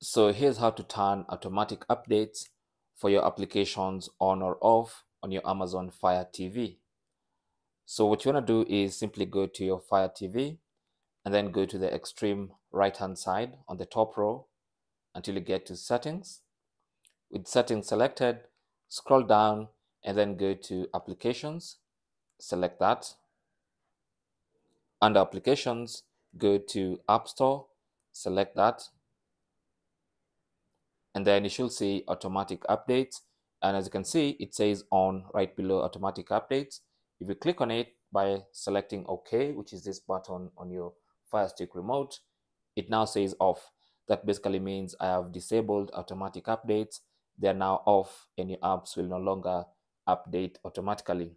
So here's how to turn automatic updates for your applications on or off on your Amazon Fire TV. So what you want to do is simply go to your Fire TV and then go to the extreme right hand side on the top row until you get to settings. With settings selected, scroll down and then go to applications, select that. Under applications, go to App Store, select that. And then you should see automatic updates. And as you can see, it says on right below automatic updates. If you click on it by selecting OK, which is this button on your Fire Stick remote, it now says off. That basically means I have disabled automatic updates. They are now off and your apps will no longer update automatically.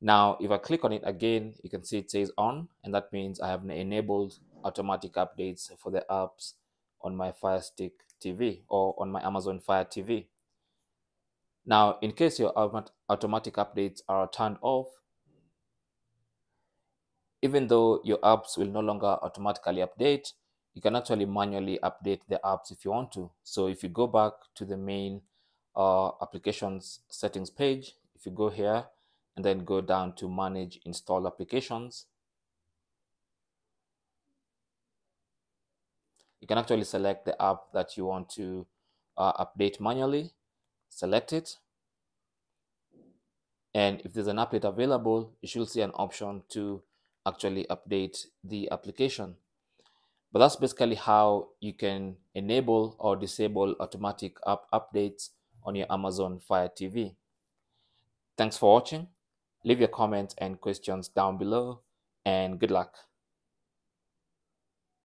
Now, if I click on it again, you can see it says on, and that means I have enabled automatic updates for the apps on my Fire Stick TV or on my Amazon Fire TV. Now, in case your automatic updates are turned off, even though your apps will no longer automatically update, you can actually manually update the apps if you want to. So if you go back to the main applications settings page, if you go here and then go down to manage install applications, you can actually select the app that you want to update manually, select it. And if there's an update available, you should see an option to actually update the application. But that's basically how you can enable or disable automatic app updates on your Amazon Fire TV. Thanks for watching. Leave your comments and questions down below, and good luck.